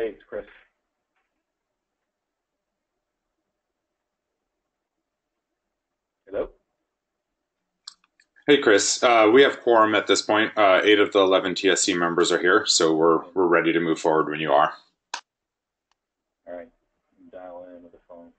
Hey, it's Chris. Hello? Hey, Chris. We have quorum at this point. 8 of the 11 TSC members are here, so we're ready to move forward when you are. All right. Dial in with the phone.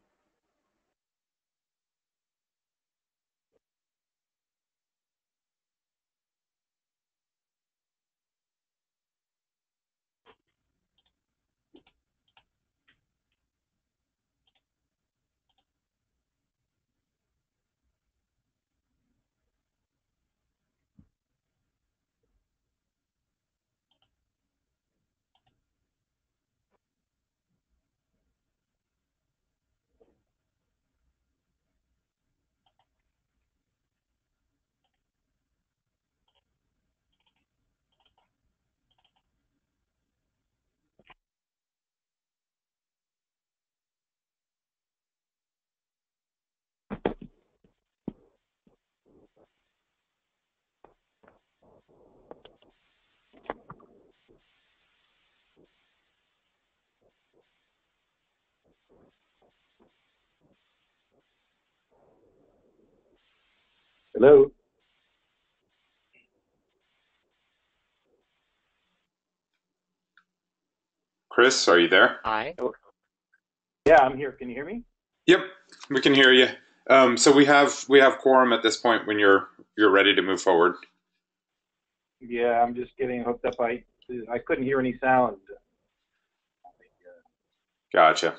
Hello. Chris, are you there? Hi. Yeah, I'm here. Can you hear me? Yep, we can hear you. So we have quorum at this point when you're ready to move forward. Yeah, I'm just getting hooked up. I couldn't hear any sound. Gotcha.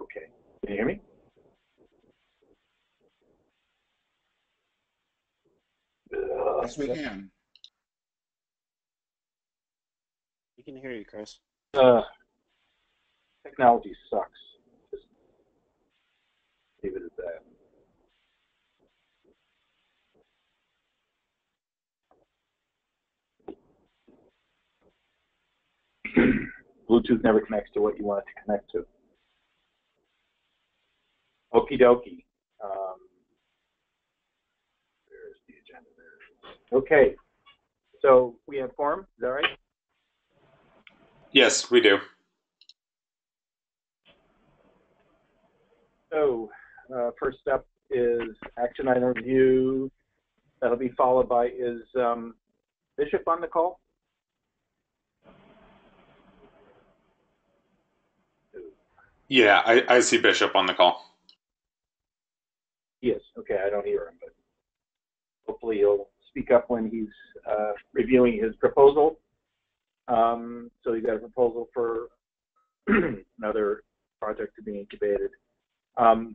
Okay. Can you hear me? Yes, we can. We can hear you, Chris. Technology sucks. Just leave it at that. Bluetooth never connects to what you want it to connect to. Okie dokie. There's the agenda there. Okay. So we have quorum. Is that right? Yes, we do. So first up is action item review. That'll be followed by is Bishop on the call? Yeah, I see Bishop on the call. Yes. Okay, I don't hear him, but hopefully he'll speak up when he's reviewing his proposal. So you got a proposal for another project to be incubated. Have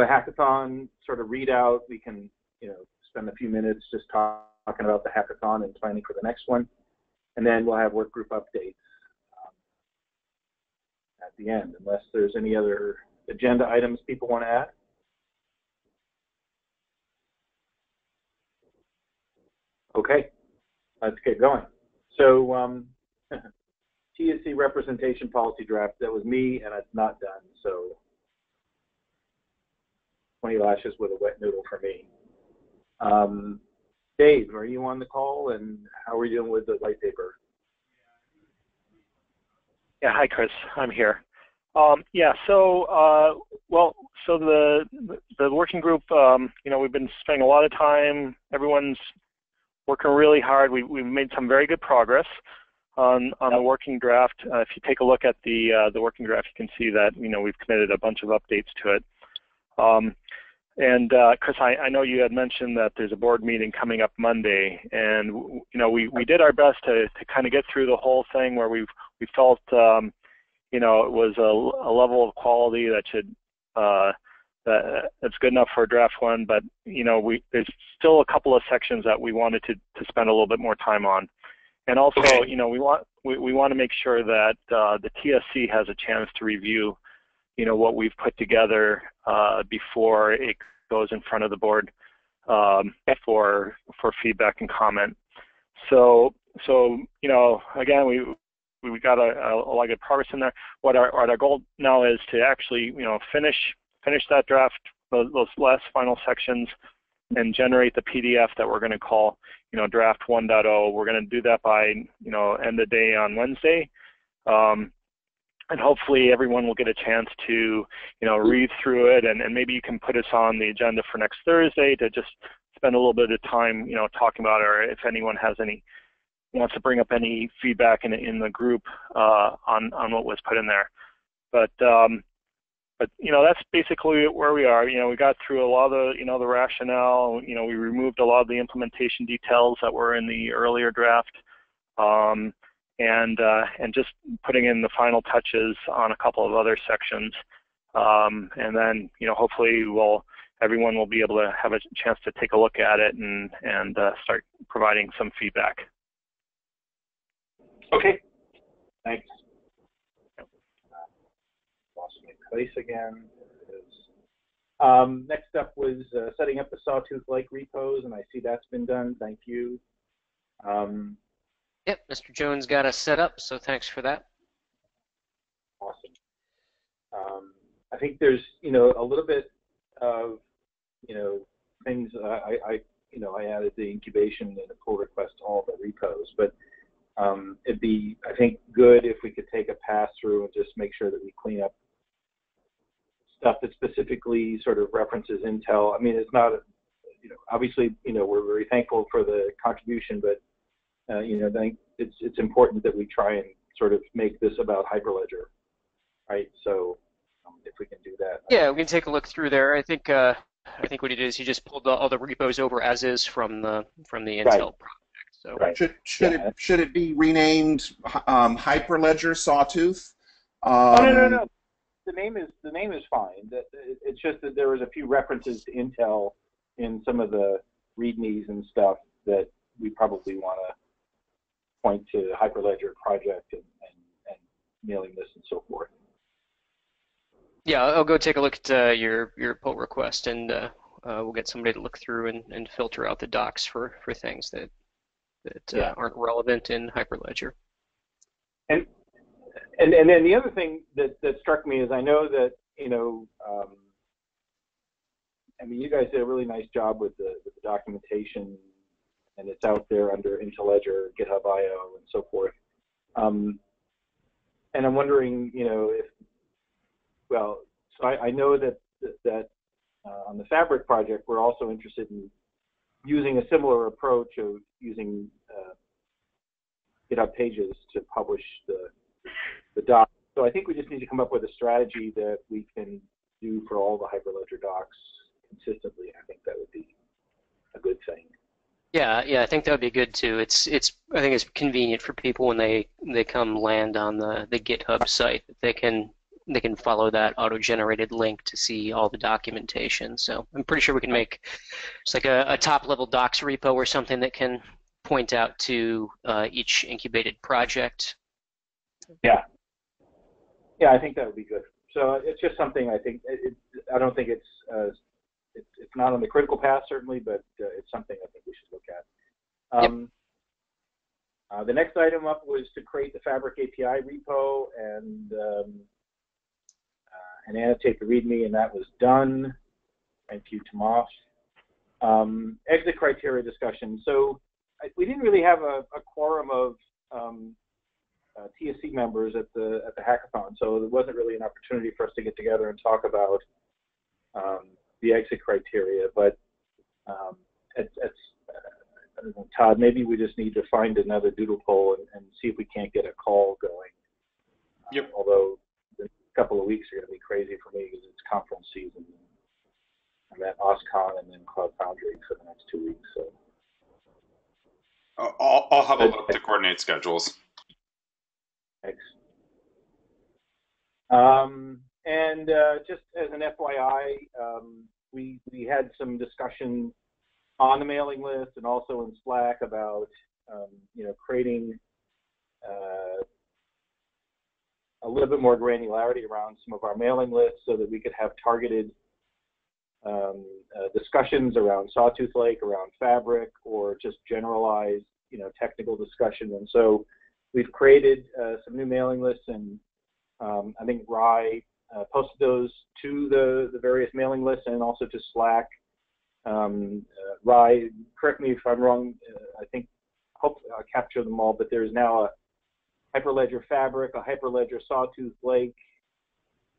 a hackathon sort of readout. We can, you know, spend a few minutes just talking about the hackathon and planning for the next one, and then we'll have work group updates at the end, unless there's any other agenda items people want to add. Okay, let's get going. So TSC representation policy draft, that was me, and it's not done, so 20 lashes with a wet noodle for me. Dave, are you on the call, and how are you doing with the white paper? Yeah, hi Chris, I'm here. Yeah, so so the working group, you know, we've been spending a lot of time. Everyone's working really hard. We've made some very good progress on the working draft. If you take a look at the working draft, you can see that, you know, we've committed a bunch of updates to it. And Chris, I know you had mentioned that there's a board meeting coming up Monday, and you know, we did our best to kind of get through the whole thing where we felt you know, it was a level of quality that should that's good enough for draft one, but you know, there's still a couple of sections that we wanted to spend a little bit more time on, and also, you know, we want to make sure that the TSC has a chance to review, you know, what we've put together before it goes in front of the board for feedback and comment. So you know, again, we we got a lot of good progress in there. What our goal now is to actually, you know, finish that draft, those last final sections, and generate the PDF that we're going to call, you know, draft 1.0. We're going to do that by, you know, end of day on Wednesday. And hopefully everyone will get a chance to, you know, read through it, and maybe you can put us on the agenda for next Thursday to just spend a little bit of time, you know, talking about it, or if anyone has any, wants to bring up any feedback in the group on what was put in there. But you know, that's basically where we are. You know, we got through a lot of the, you know, the rationale. You know, we removed a lot of the implementation details that were in the earlier draft, and just putting in the final touches on a couple of other sections, and then, you know, hopefully everyone will be able to have a chance to take a look at it and start providing some feedback. Okay. Thanks. Lost my place again. Next up was setting up the Sawtooth Lake repos, and I see that's been done. Thank you. Yep, Mr. Jones got us set up, so thanks for that. Awesome. I think there's, you know, a little bit of, you know, things. I added the incubation and the pull request to all the repos, but it'd be, I think, good if we could take a pass through and just make sure that we clean up stuff that specifically sort of references Intel. I mean, it's not, you know, obviously, you know, we're very thankful for the contribution, but you know, I think it's important that we try and sort of make this about Hyperledger, right? So if we can do that, yeah, we can take a look through there. I think what he did is he just pulled all the repos over as is from the Intel project. So right. Should it be renamed Hyperledger Sawtooth? No. The name is fine. It's just that there was a few references to Intel in some of the readmes and stuff that we probably want to point to the Hyperledger project and mailing list and so forth. Yeah, I'll go take a look at your pull request, and we'll get somebody to look through and filter out the docs for things that aren't relevant in Hyperledger. And then the other thing that struck me is I know that, you know, I mean, you guys did a really nice job with the documentation, and it's out there under Intelledger, GitHub.io, and so forth. And I'm wondering, you know, if, well, so I know that on the Fabric project, we're also interested in using a similar approach of using GitHub Pages to publish the docs. So I think we just need to come up with a strategy that we can do for all the Hyperledger docs consistently. I think that would be a good thing. Yeah, I think that would be good too. I think it's convenient for people when they come land on the GitHub site. They can follow that auto-generated link to see all the documentation. So I'm pretty sure we can make it's like a top-level docs repo or something that can point out to each incubated project. Yeah, I think that would be good. So it's just something I think I don't think it's not on the critical path certainly, but it's something I think we should look at. Yep. The next item up was to create the Fabric API repo and annotate the README, and that was done. Thank you, Tomas. Exit criteria discussion. So we didn't really have a quorum of TSC members at the hackathon, so there wasn't really an opportunity for us to get together and talk about the exit criteria. But I don't know, Todd, maybe we just need to find another doodle poll and see if we can't get a call going. Yep. Although couple of weeks are going to be crazy for me because it's conference season. I'm at OSCON and then Cloud Foundry for the next 2 weeks. So I'll have a look to coordinate schedules. Thanks. And just as an FYI, we had some discussion on the mailing list and also in Slack about you know, creating a little bit more granularity around some of our mailing lists so that we could have targeted discussions around Sawtooth Lake, around Fabric, or just generalized, you know, technical discussion. And so We've created some new mailing lists, and I think Rai posted those to the various mailing lists and also to Slack. Rai, correct me if I'm wrong, I think hopefully I'll capture them all, but there's now a Hyperledger Fabric, a Hyperledger Sawtooth Lake,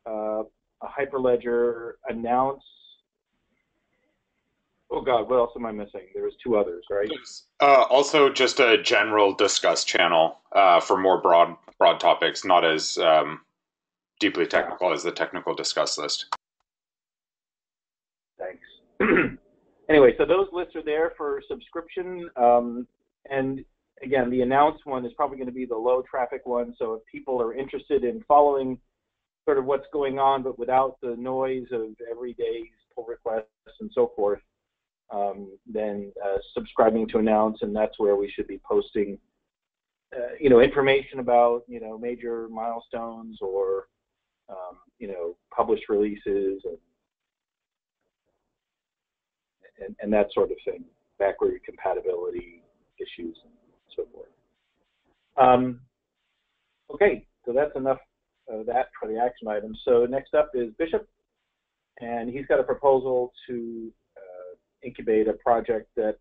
a Hyperledger Announce. Oh God, what else am I missing? There was two others, right? Also just a general discuss channel for more broad topics, not as deeply technical as the technical discuss list. Thanks. Anyway, so those lists are there for subscription. And again, the announce one is probably going to be the low traffic one. So if people are interested in following sort of what's going on, but without the noise of every day's pull requests and so forth, then subscribing to announce, and that's where we should be posting, you know, information about, you know, major milestones or, you know, published releases and that sort of thing, backward compatibility issues and so forth. Okay, so that's enough of that for the action items. So next up is Bishop, and he's got a proposal to incubate a project that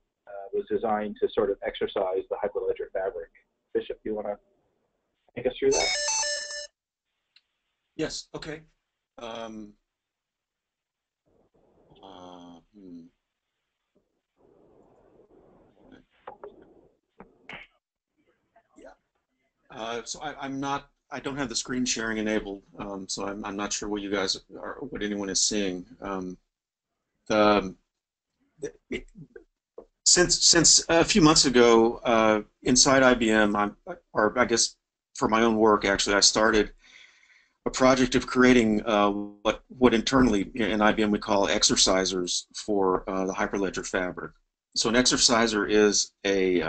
was designed to sort of exercise the Hyperledger Fabric. Bishop, do you want to take us through that? Yes, okay. So I don't have the screen sharing enabled, so I'm not sure what you guys are, what anyone is seeing. Since a few months ago, inside IBM, or I guess for my own work, actually, I started a project of creating what internally in IBM we call exercisers for the Hyperledger Fabric. So an exerciser is a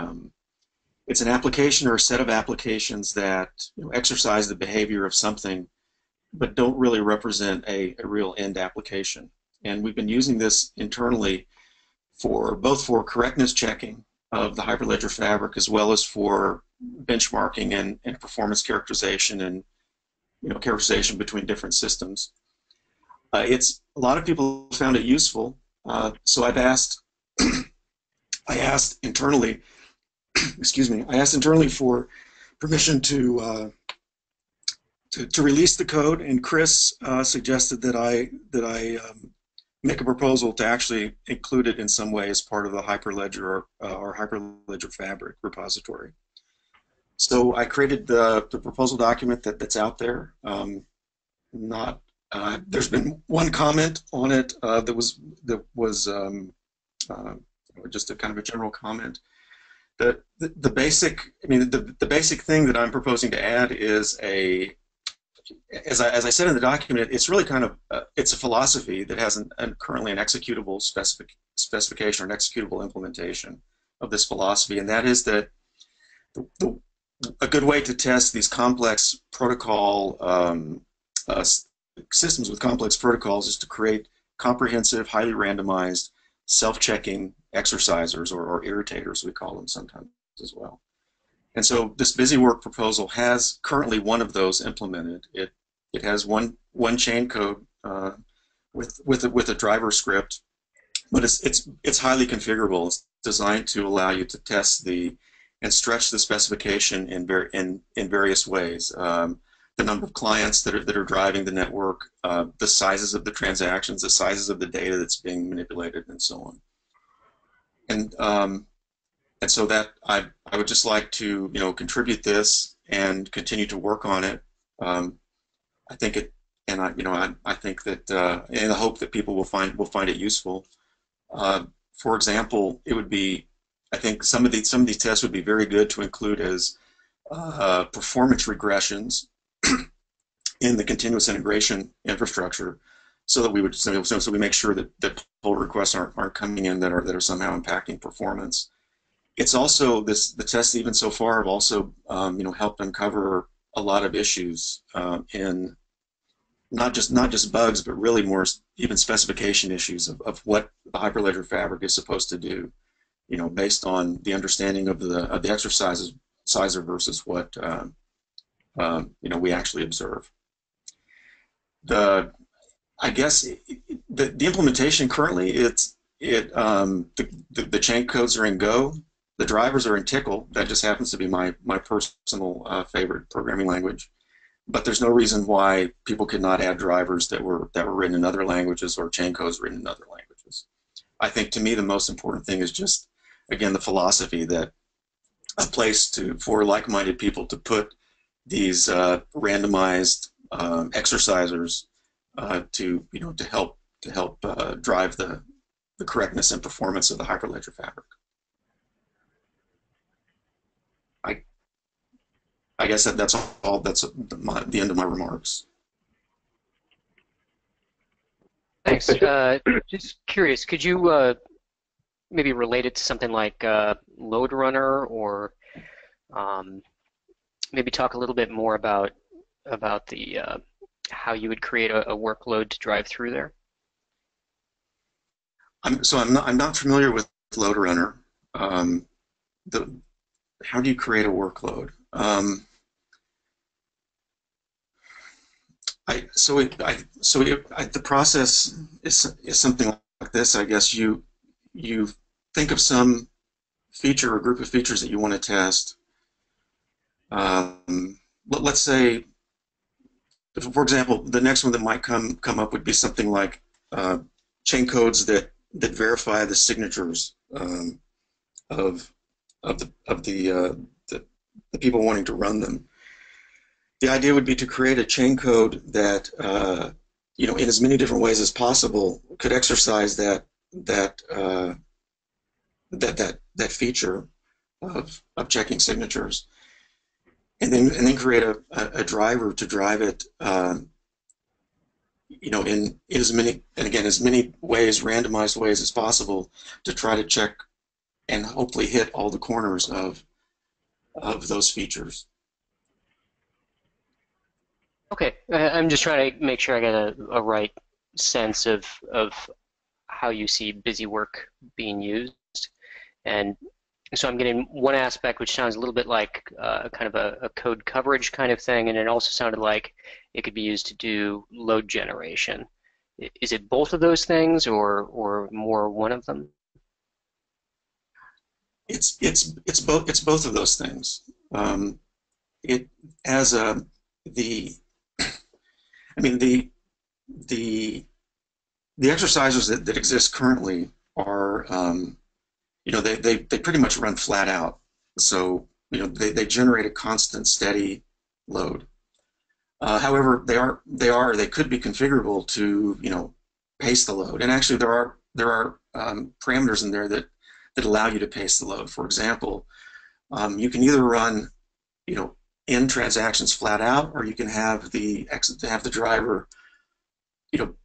it's an application or a set of applications that, you know, exercise the behavior of something, but don't really represent a real end application. And we've been using this internally for both for correctness checking of the Hyperledger Fabric as well as for benchmarking and performance characterization and, you know, characterization between different systems. It's a lot of people found it useful, so I've asked I asked internally, excuse me, I asked internally for permission to release the code, and Chris suggested that I make a proposal to actually include it in some way as part of the Hyperledger or Hyperledger Fabric repository. So I created the proposal document that's out there. There's been one comment on it that was just a kind of a general comment. The basic, I mean, the basic thing that I'm proposing to add is a, as I said in the document, it's really kind of it's a philosophy that has currently an executable specification or an executable implementation of this philosophy, and that is that a good way to test these complex protocol systems with complex protocols is to create comprehensive, highly randomized, self-checking exercisers or irritators, we call them sometimes as well. And so this BusyWork proposal has currently one of those implemented. It has one chain code with a driver script, but it's highly configurable. It's designed to allow you to test and stretch the specification in various ways. The number of clients that are driving the network, the sizes of the transactions, the sizes of the data that's being manipulated, and so on. And so that I would just like to, you know, contribute this and continue to work on it. I think it, and I, you know, I think that in the hope that people will find it useful. For example, it would be, I think some of these tests would be very good to include as performance regressions in the continuous integration infrastructure, so that we make sure that pull requests aren't coming in that are somehow impacting performance. It's also the tests even so far have also you know, helped uncover a lot of issues in not just bugs, but really more even specification issues of what the Hyperledger Fabric is supposed to do, you know, based on the understanding of the exercises Sizer versus what we actually observe. I guess the implementation currently, the chain codes are in Go, the drivers are in Tickle. That just happens to be my personal favorite programming language. But there's no reason why people could not add drivers that were written in other languages or chain codes written in other languages. I think to me the most important thing is just again the philosophy that a place for like-minded people to put these randomized exercisers to help drive the correctness and performance of the Hyperledger Fabric. I guess that's all. That's the end of my remarks. Thanks. Just curious, could you maybe relate it to something like Load Runner, or maybe talk a little bit more about the how you would create a workload to drive through there? I'm not familiar with Load Runner. How do you create a workload? The process is something like this. I guess you think of some feature or group of features that you want to test. Let's say, for example, the next one that might come up would be something like chain codes that verify the signatures of the people wanting to run them. The idea would be to create a chain code that, in as many different ways as possible, could exercise that feature of checking signatures, and then create a driver to drive it, in as many ways, randomized ways as possible, to try to check and hopefully hit all the corners of those features. Okay, I'm just trying to make sure I get a right sense of how you see busy work being used, and so I'm getting one aspect which sounds a little bit like kind of a code coverage kind of thing, and it also sounded like it could be used to do load generation. Is it both of those things, or more one of them? It's both of those things. The exercisers that exist currently are they pretty much run flat out. So they generate a constant steady load. However, they could be configurable to pace the load. And actually there are parameters in there that allow you to pace the load. For example, you can either run, n transactions flat out, or you can have the driver,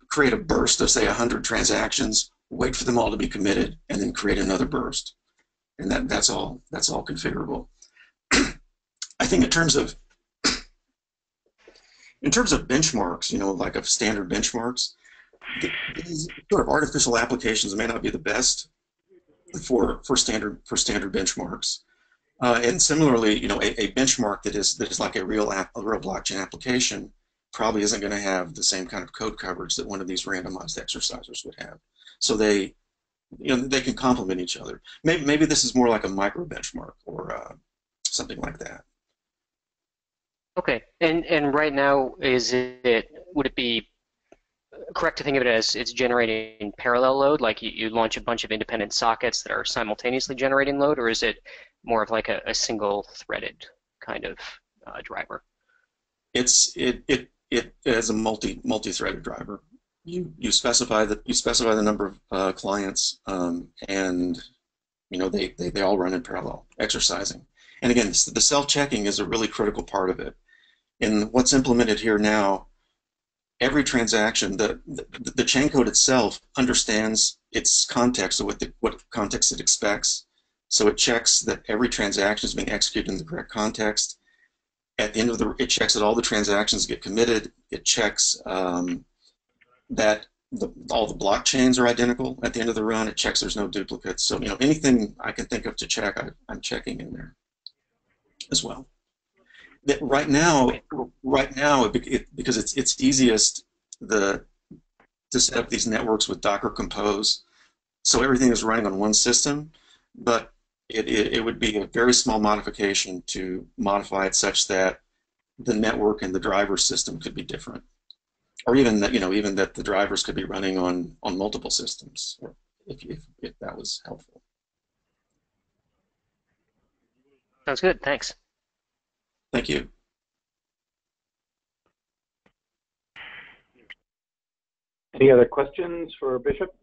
create a burst of say 100 transactions, wait for them all to be committed, and then create another burst, and that's all configurable. I think in terms of benchmarks, like standard benchmarks, these sort of artificial applications may not be the best for standard benchmarks, and similarly, a benchmark that is like a real blockchain application probably isn't going to have the same kind of code coverage that one of these randomized exercisers would have. So they can complement each other. Maybe this is more like a micro benchmark or something like that. Okay, and right now would it be correct to think of it as it's generating parallel load, like you launch a bunch of independent sockets that are simultaneously generating load, or is it more of like a single threaded kind of driver? It is a multi-threaded driver. You specify the number of clients, and they all run in parallel, exercising. And again, the self-checking is a really critical part of it. And what's implemented here now, every transaction, the chain code itself understands its context, or what context it expects, so it checks that every transaction is being executed in the correct context. At the end of it checks that all the transactions get committed. It checks that all the block chains are identical at the end of the run. It checks there's no duplicates. So anything I can think of to check, I'm checking in there. as well. That right now, because it's easiest to set up these networks with Docker Compose, so everything is running on one system. But it would be a very small modification to modify it such that the network and the driver system could be different, or even that the drivers could be running on multiple systems, if that was helpful. Sounds good. Thanks. Thank you. Any other questions for Bishop?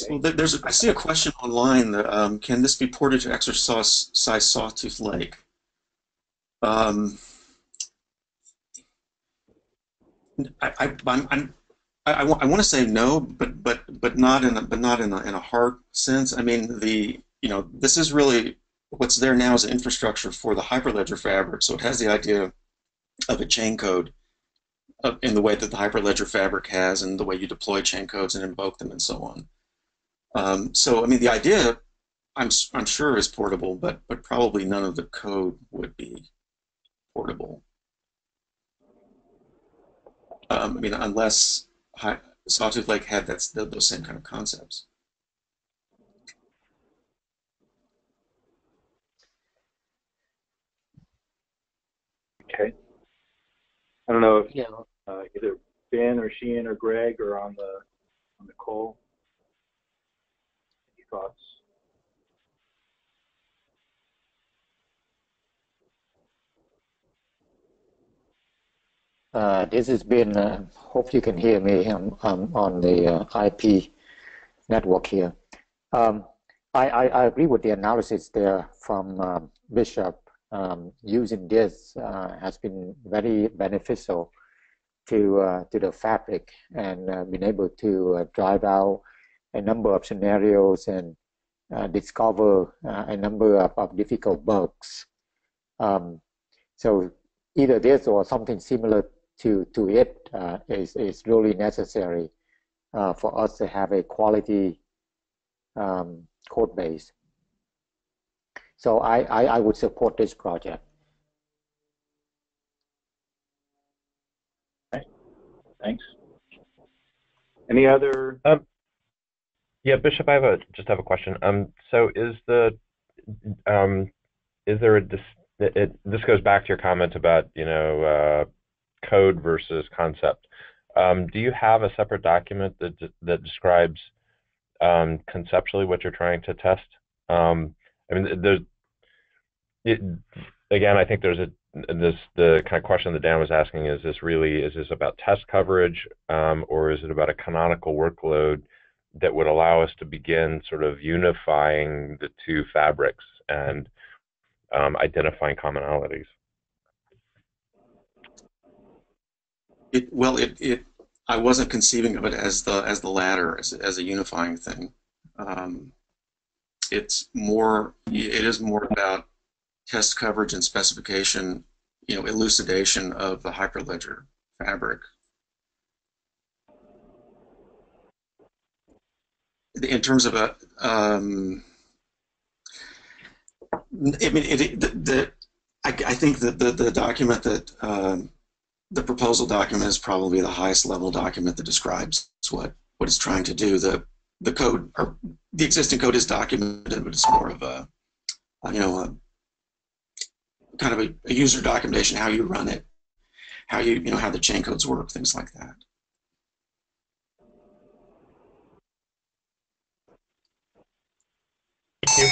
So I see a question online that can this be ported to exercise Sawtooth Lake? I want to say no, but not in a hard sense. I mean, this is really what's there now is an infrastructure for the Hyperledger Fabric, so it has the idea of a chain code in the way that the Hyperledger Fabric has, and the way you deploy chain codes and invoke them and so on. So I mean, the idea I'm sure is portable, but probably none of the code would be portable. I mean, unless Sawtooth Lake had those same kind of concepts. Okay. I don't know if either Ben or Sheehan or Greg are on the call. Thoughts? This has been. Hope you can hear me. I'm on the IP network here. I agree with the analysis there from Bishop. Using this has been very beneficial to the fabric and being able to drive out a number of scenarios and discover a number of difficult bugs. So either this or something similar to it is really necessary for us to have a quality code base. So I would support this project. Okay. Thanks. Any other? Yeah, Bishop, I have just have a question. So is there a this goes back to your comment about code versus concept. Do you have a separate document that describes conceptually what you're trying to test? I mean, again, I think there's the kind of question that Dan was asking is is this about test coverage or is it about a canonical workload that would allow us to begin sort of unifying the two fabrics and identifying commonalities? I wasn't conceiving of it as the latter, as a unifying thing. It is more about test coverage and specification, elucidation of the Hyperledger Fabric. In terms of a, I think that the document that the proposal document is probably the highest level document that describes what it's trying to do. The code or the existing code is documented, but it's more of a kind of a user documentation, how you run it, how how the chain codes work, things like that. Thank you.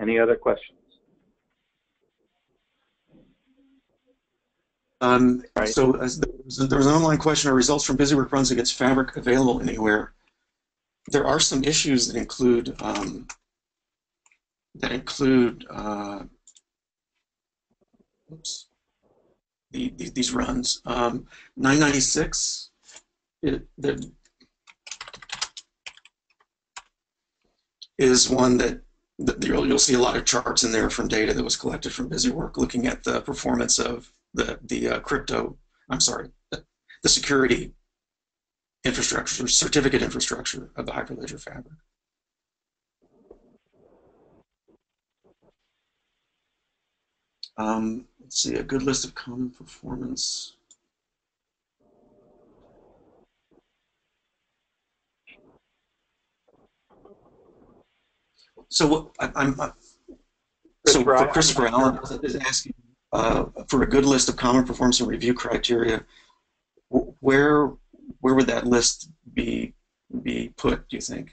Any other questions? Right. So there was an online question: are results from BusyWork runs against Fabric available anywhere? There are some issues that include these runs. 996. Is one that you'll see a lot of charts in there from data that was collected from BusyWork, looking at the performance of the security infrastructure, certificate infrastructure of the Hyperledger Fabric. Let's see, a good list of common performance. So what Christopher Allen is asking for a good list of common performance and review criteria. Where would that list be put? Do you think?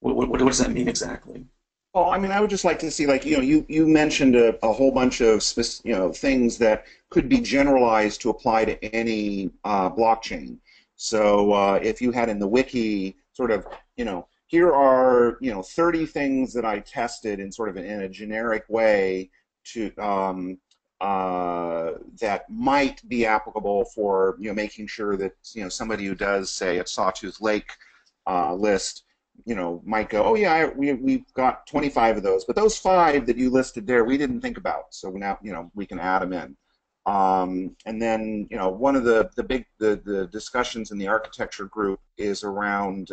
What does that mean exactly? Well, I mean, I would just like to see, like, you know, you mentioned a whole bunch of things that could be generalized to apply to any blockchain. So if you had in the wiki sort of, you know, here are, you know, 30 things that I tested in sort of in a generic way to that might be applicable for, you know, making sure that, you know, somebody who does, say, a Sawtooth Lake list, you know, might go, oh yeah, we've got 25 of those, but those 5 that you listed there we didn't think about, so now, you know, we can add them in. And then, you know, one of the discussions in the architecture group is around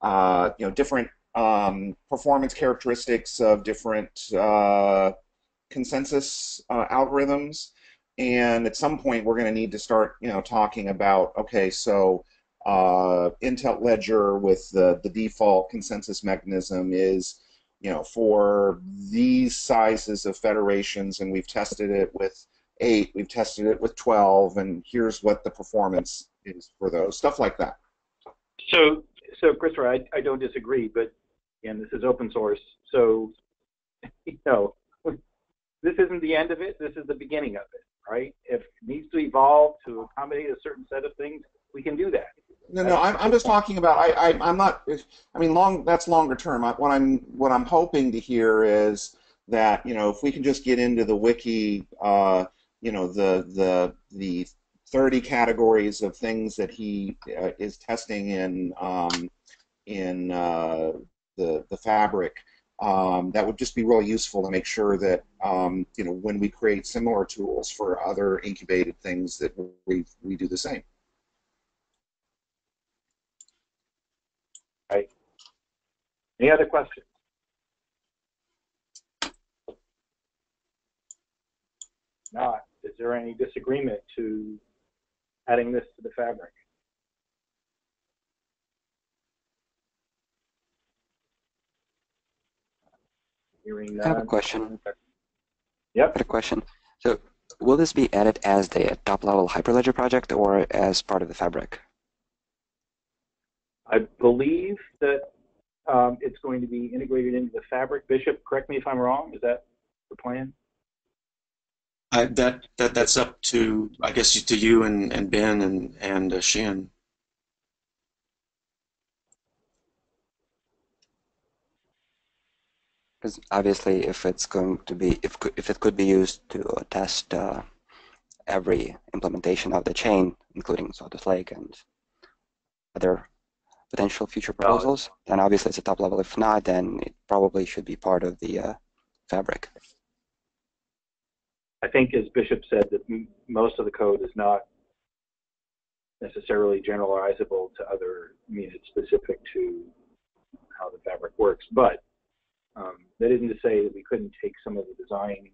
you know, different performance characteristics of different consensus algorithms, and at some point we're going to need to start, you know, talking about, okay, so Intelledger with the default consensus mechanism is, you know, for these sizes of federations, and we've tested it with 8, we've tested it with 12, and here's what the performance is for those, stuff like that. So, Christopher, I don't disagree, but, and this is open source, so, you know, this isn't the end of it, this is the beginning of it, right? If it needs to evolve to accommodate a certain set of things, we can do that. No, I'm just talking about, I'm not, I mean, that's longer term. What I'm hoping to hear is that, you know, if we can just get into the wiki, you know, the 30 categories of things that he is testing in the fabric. That would just be really useful to make sure that you know, when we create similar tools for other incubated things, that we do the same. Right. Any other questions? Not. Is there any disagreement to adding this to the fabric? I have a question. Yep. I have a question. So, will this be added as the top-level Hyperledger project or as part of the fabric? I believe that it's going to be integrated into the fabric. Bishop, correct me if I'm wrong. Is that the plan? That's up to, I guess, to you and Ben and Sheehan. Because obviously, if it's going to be, if it could be used to test every implementation of the chain, including Sawtooth Lake and other potential future proposals, then obviously it's a top level. If not, then it probably should be part of the fabric. I think, as Bishop said, that most of the code is not necessarily generalizable to other, I mean, it's specific to how the fabric works, but that isn't to say that we couldn't take some of the design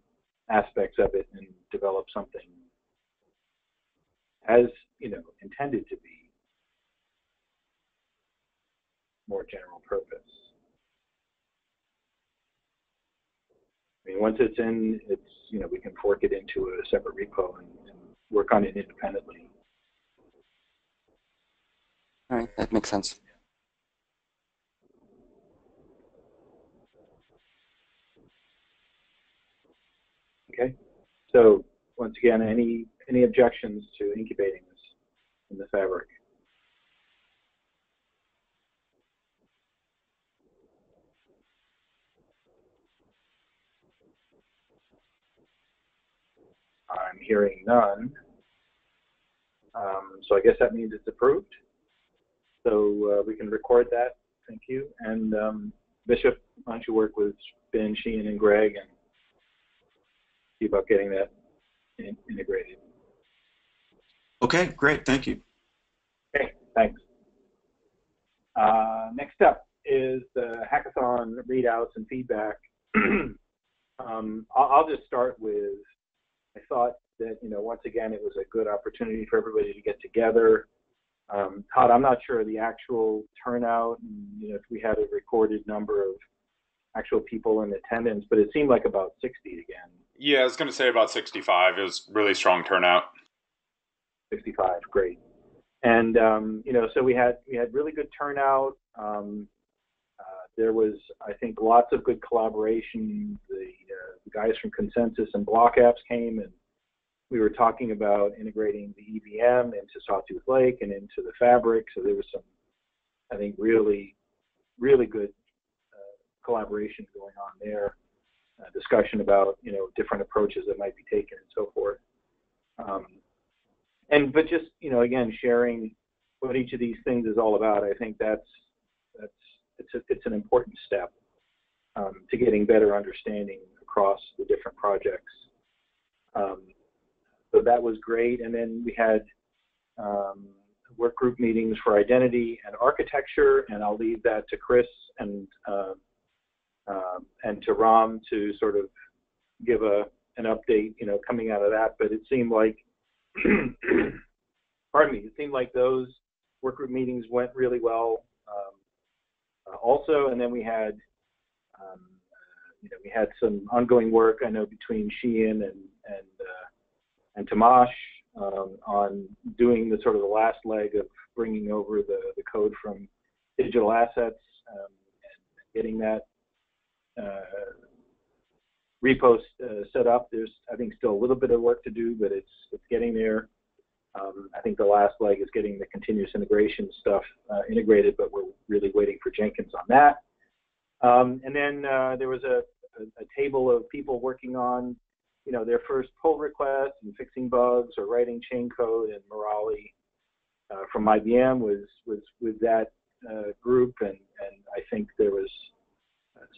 aspects of it and develop something as, you know, intended to be more general purpose. I mean, once it's in, it's, you know, we can fork it into a separate repo and work on it independently. All right, that makes sense. Okay, so once again, any objections to incubating this in the fabric? I'm hearing none, so I guess that means it's approved. So we can record that. Thank you, and Bishop, why don't you work with Ben, Sheehan, and Greg and see about getting that integrated. Okay, great. Thank you. Okay, thanks. Next up is the hackathon readouts and feedback. I'll just start with, I thought that, you know, once again, it was a good opportunity for everybody to get together. Todd, I'm not sure of the actual turnout, and, you know, if we had a recorded number of actual people in attendance, but it seemed like about 60 again. Yeah, I was going to say about 65. It was really strong turnout. 65, great. And, you know, so we had really good turnout. There was, I think, lots of good collaboration. The guys from Consensus and Block Apps came, and we were talking about integrating the EVM into Sawtooth Lake and into the Fabric. So there was some, I think, really, really good collaboration going on there. Discussion about, you know, different approaches that might be taken and so forth. But just, you know, again, sharing what each of these things is all about. I think it's an important step to getting better understanding across the different projects. So that was great. And then we had work group meetings for identity and architecture, and I'll leave that to Chris and to Ram to sort of give an update, you know, coming out of that. But it seemed like, pardon me, it seemed like those work group meetings went really well. Also, and then we had, you know, we had some ongoing work, I know, between Sheehan and Tomas on doing the sort of the last leg of bringing over the code from digital assets and getting that repo set up. There's, I think, still a little bit of work to do, but it's getting there. I think the last leg is getting the continuous integration stuff integrated, but we're really waiting for Jenkins on that. And then there was a table of people working on, you know, their first pull request and fixing bugs or writing chain code, and Murali from IBM was with that group, and I think there was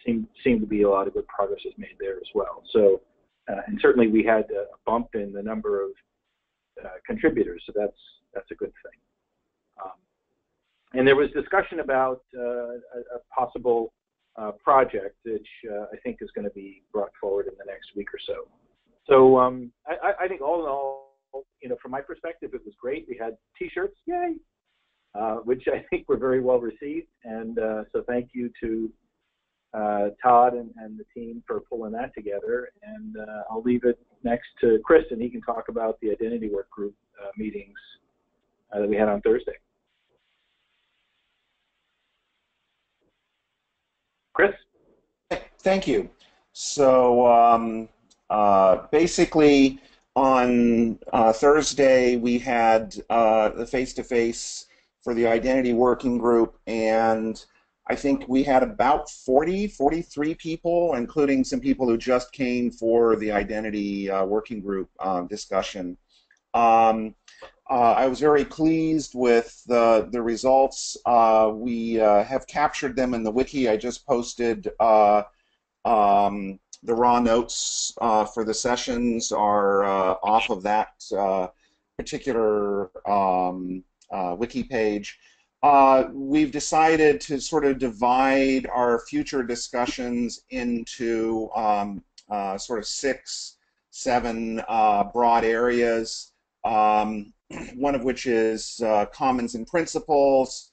seemed to be a lot of good progress was made there as well. So, and certainly we had a bump in the number of contributors, so that's a good thing. And there was discussion about a possible project, which I think is going to be brought forward in the next week or so. So I think all in all, you know, from my perspective, it was great. We had T-shirts, yay, which I think were very well received, and so thank you to Todd and the team for pulling that together, and I'll leave it next to Chris, and he can talk about the identity work group meetings that we had on Thursday. Chris? Thank you. So basically on Thursday we had the face-to-face for the identity working group, and I think we had about 43 people, including some people who just came for the identity working group discussion. I was very pleased with the results. We have captured them in the wiki. I just posted the raw notes for the sessions are off of that particular wiki page. We've decided to sort of divide our future discussions into sort of 6, 7 broad areas, one of which is commons and principles,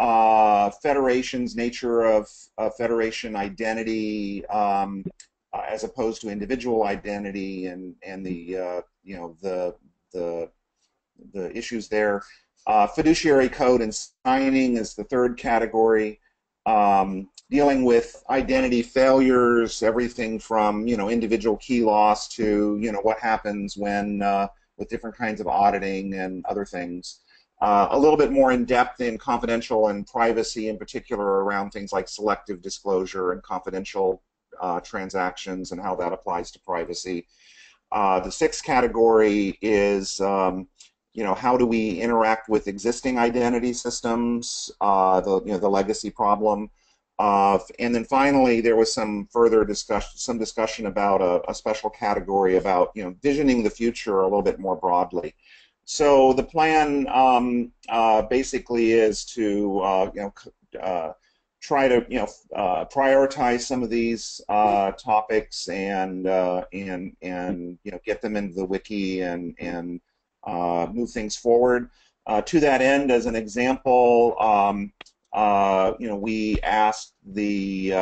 federations, nature of federation identity as opposed to individual identity, and the you know the issues there. Fiduciary code and signing is the third category, dealing with identity failures, everything from, you know, individual key loss to, you know, what happens when with different kinds of auditing and other things. A little bit more in depth in confidential and privacy, in particular around things like selective disclosure and confidential transactions and how that applies to privacy. The sixth category is you know, how do we interact with existing identity systems, the legacy problem. And then finally, there was some further discussion, about a special category about, visioning the future a little bit more broadly. So the plan basically is to, try to, prioritize some of these topics and get them into the wiki and move things forward. To that end, as an example. We asked the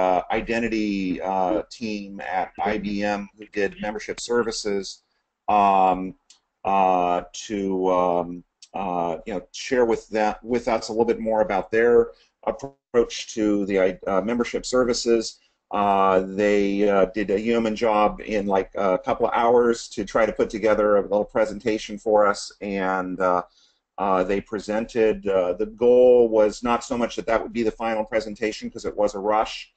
identity team at IBM, who did membership services, to share with us a little bit more about their approach to the membership services. They did a human job in like a couple of hours to try to put together a little presentation for us, and. They presented, the goal was not so much that that would be the final presentation because it was a rush,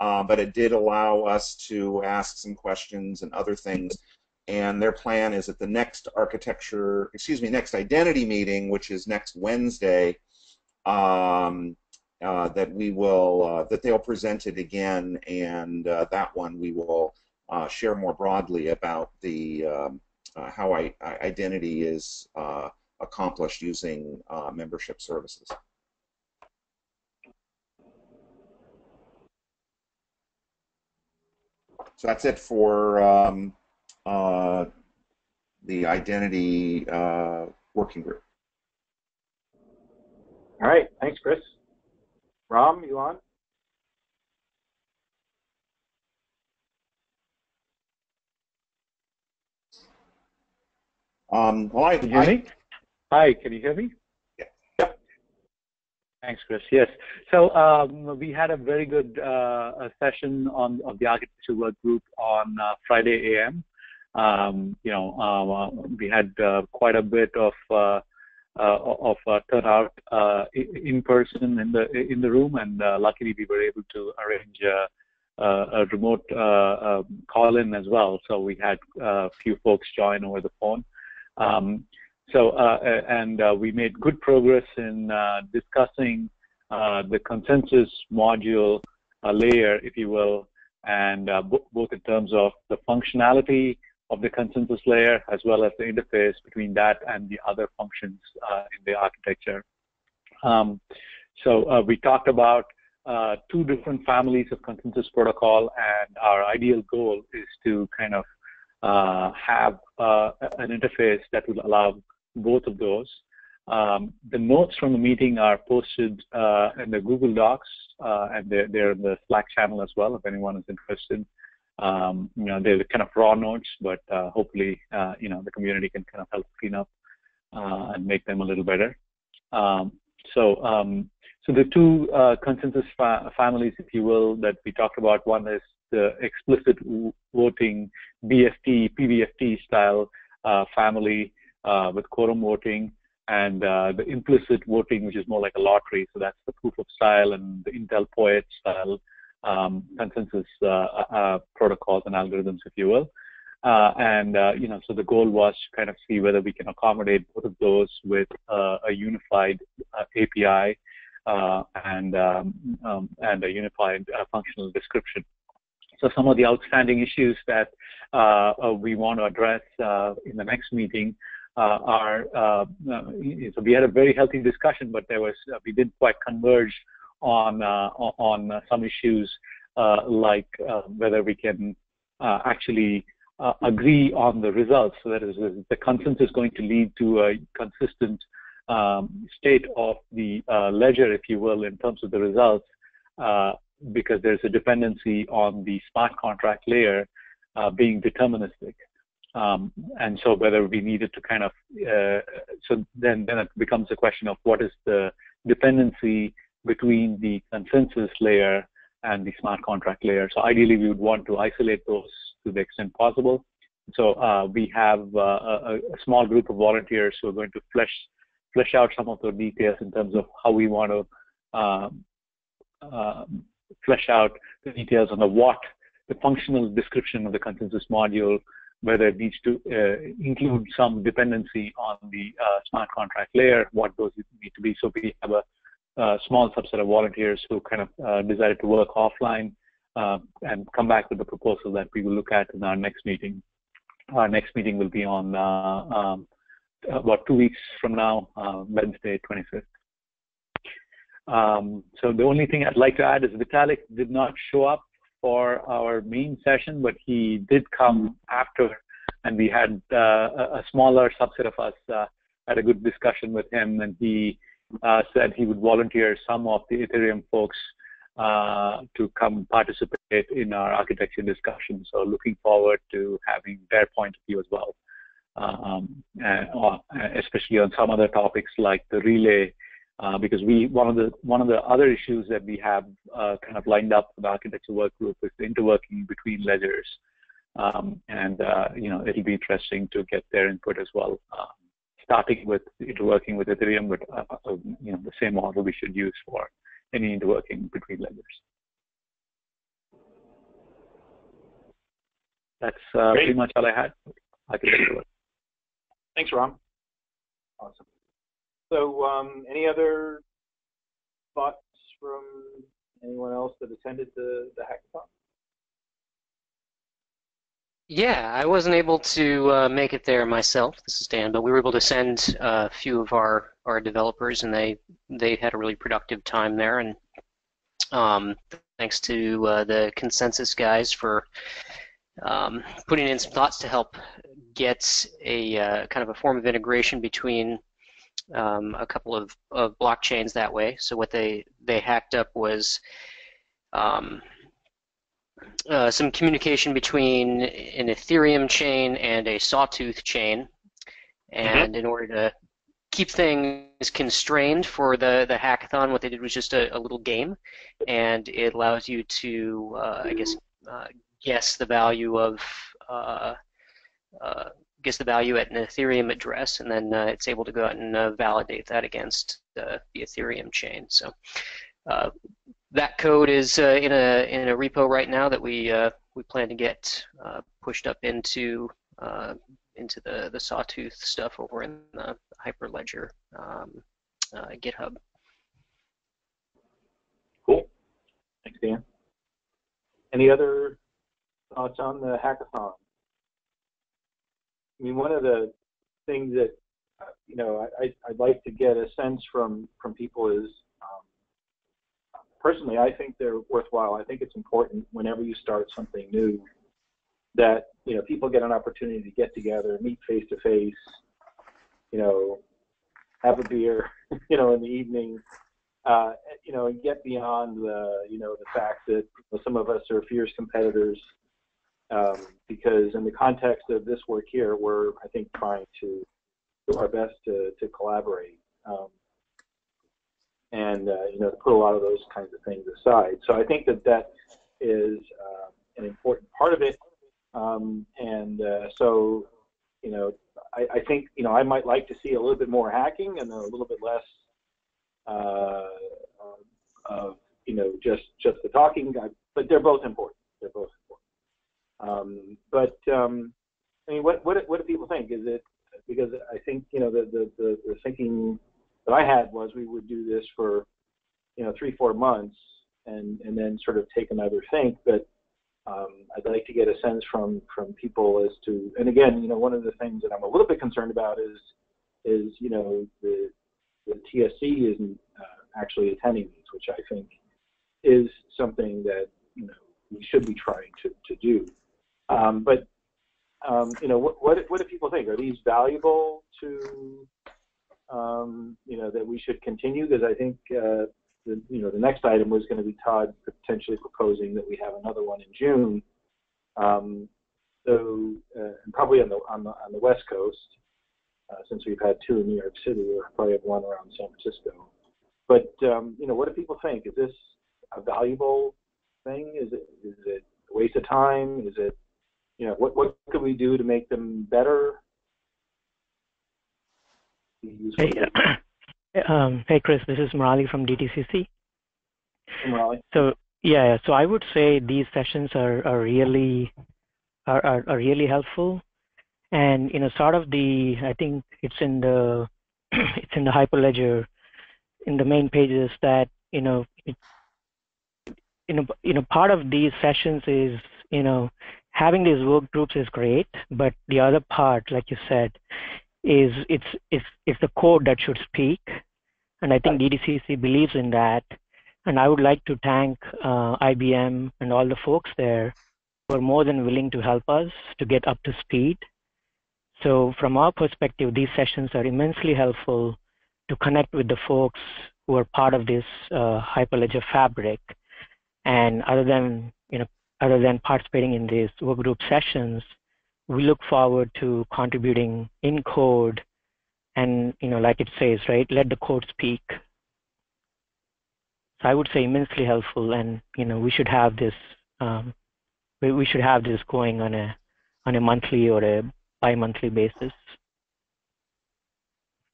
but it did allow us to ask some questions and other things. And their plan is at the next architecture, next identity meeting, which is next Wednesday, that we will, that they'll present it again, and that one we will share more broadly about the, how identity is accomplished using membership services. So that's it for the identity working group. All right, thanks, Chris. Ram, you on? Well, Hi, can you hear me? Yeah. Thanks, Chris. Yes. So we had a very good session of the architecture work group on Friday AM. We had quite a bit of turnout in person in the room, and luckily we were able to arrange a remote call-in as well. So we had a few folks join over the phone. So we made good progress in discussing the consensus module layer, if you will, and both in terms of the functionality of the consensus layer as well as the interface between that and the other functions in the architecture. We talked about two different families of consensus protocol, and our ideal goal is to kind of have an interface that will allow both of those. The notes from the meeting are posted in the Google Docs, and they're in the Slack channel as well, if anyone is interested. They're kind of raw notes, but hopefully, the community can kind of help clean up and make them a little better. So the two consensus families, if you will, that we talked about, one is the explicit voting BFT, PBFT style family with quorum voting, and the implicit voting, which is more like a lottery. So that's the proof of style and the Intel Poet style consensus protocols and algorithms, if you will. So the goal was to kind of see whether we can accommodate both of those with a unified API and a unified functional description. So some of the outstanding issues that we want to address in the next meeting are, so we had a very healthy discussion, but there was, we didn't quite converge on some issues like whether we can actually agree on the results. So that is, the consensus is going to lead to a consistent state of the ledger, if you will, in terms of the results. Because there's a dependency on the smart contract layer being deterministic, and so whether we needed to kind of so then it becomes a question of what is the dependency between the consensus layer and the smart contract layer. So ideally, we would want to isolate those to the extent possible. So we have a small group of volunteers who are going to flesh out some of the details in terms of how we want to. Flesh out the details on the functional description of the consensus module, whether it needs to include some dependency on the smart contract layer, what those need to be. So we have small subset of volunteers who kind of decided to work offline and come back with the proposal that we will look at in our next meeting. Our next meeting will be on about 2 weeks from now, Wednesday, 25th. So the only thing I'd like to add is Vitalik did not show up for our main session, but he did come after, and we had a smaller subset of us had a good discussion with him, and he said he would volunteer some of the Ethereum folks to come participate in our architecture discussion. So looking forward to having their point of view as well, especially on some other topics like the relay, because one of the other issues that we have kind of lined up for the architecture work group is the interworking between ledgers, and you know, it'll be interesting to get their input as well. Starting with interworking with Ethereum, but you know, the same model we should use for any interworking between ledgers. That's pretty much all I had. Thanks, Ram. Awesome. So, any other thoughts from anyone else that attended the hackathon? Yeah, I wasn't able to make it there myself. This is Dan, but we were able to send a few of our developers, and they had a really productive time there. And thanks to the consensus guys for putting in some thoughts to help get a kind of a form of integration between a couple of blockchains that way. So what they hacked up was some communication between an Ethereum chain and a Sawtooth chain, and in order to keep things constrained for the hackathon, what they did was just a little game, and it allows you to, guess the value of the value at an Ethereum address, and then it's able to go out and validate that against the Ethereum chain. So that code is in a repo right now that we plan to get pushed up into the Sawtooth stuff over in the Hyperledger GitHub. Cool. Thanks, Dan. Any other thoughts on the hackathon? I mean, one of the things that, you know, I'd like to get a sense from people is, personally, I think they're worthwhile. I think it's important whenever you start something new that, you know, people get an opportunity to get together, meet face to face, you know, have a beer, you know, in the evening, you know, and get beyond the, you know, the fact that some of us are fierce competitors. Because in the context of this work here, we're, I think, trying to do our best to collaborate and you know, to put a lot of those kinds of things aside. So I think that is an important part of it. So, you know, I think, you know, I might like to see a little bit more hacking and a little bit less of, you know, just the talking, but they're both important. They're both. I mean, what do people think? Is it because I think, you know, the thinking that I had was we would do this for, you know, 3-4 months and then sort of take another think. But I'd like to get a sense from people as to, and again, you know, one of the things that I'm a little bit concerned about is you know, the TSC isn't actually attending these, which I think is something that, you know, we should be trying to do. You know, what do people think? Are these valuable to, you know, that we should continue? Because I think, you know, the next item was going to be Todd potentially proposing that we have another one in June, and probably on the West Coast, since we've had 2 in New York City, we'll probably have 1 around San Francisco. But you know, what do people think? Is this a valuable thing? Is it a waste of time? Is it, you know, what could we do to make them better? Hey, hey Chris, this is Murali from DTCC. Hey, Murali. So yeah, so I would say these sessions are really helpful, and you know, sort of I think it's in the Hyperledger in the main page is that part of these sessions is having these work groups is great, but the other part, like you said, is it's the code that should speak, and I think DDCC believes in that. And I would like to thank IBM and all the folks there who are more than willing to help us to get up to speed. So from our perspective, these sessions are immensely helpful to connect with the folks who are part of this Hyperledger Fabric. And other than participating in these work group sessions, we look forward to contributing in code. And like it says, right, let the code speak. So I would say immensely helpful, and we should have this. We should have this going on a monthly or a bi-monthly basis.